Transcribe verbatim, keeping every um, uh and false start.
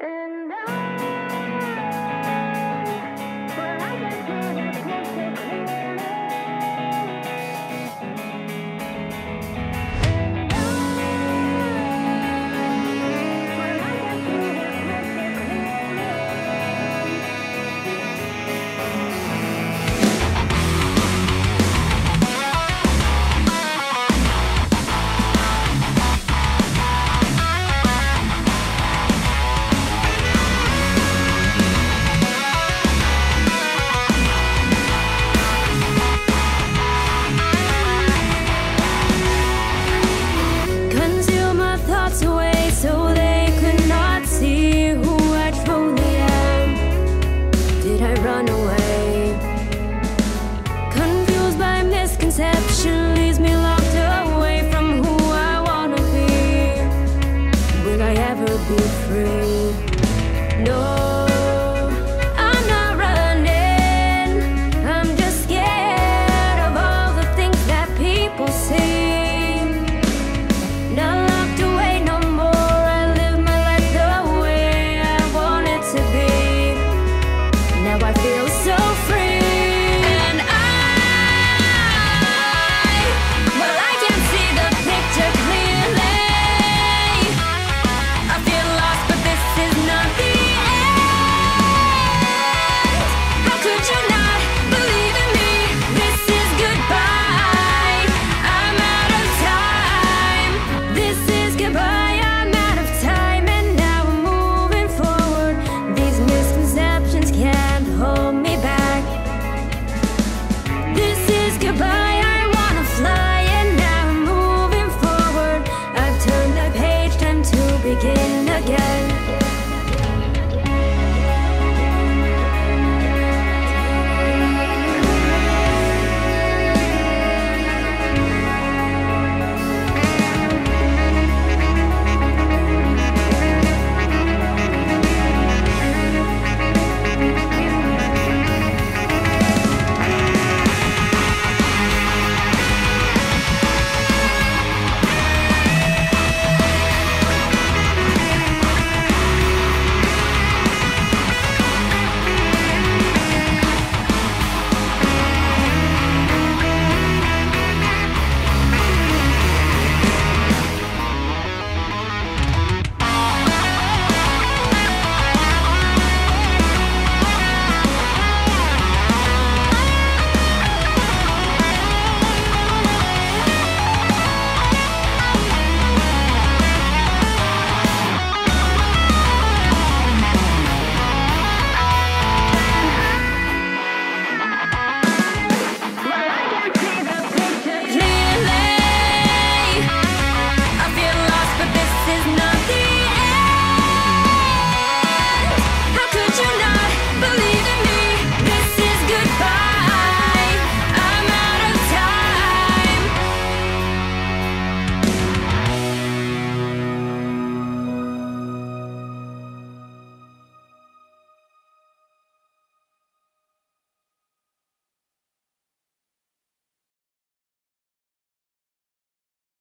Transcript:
And I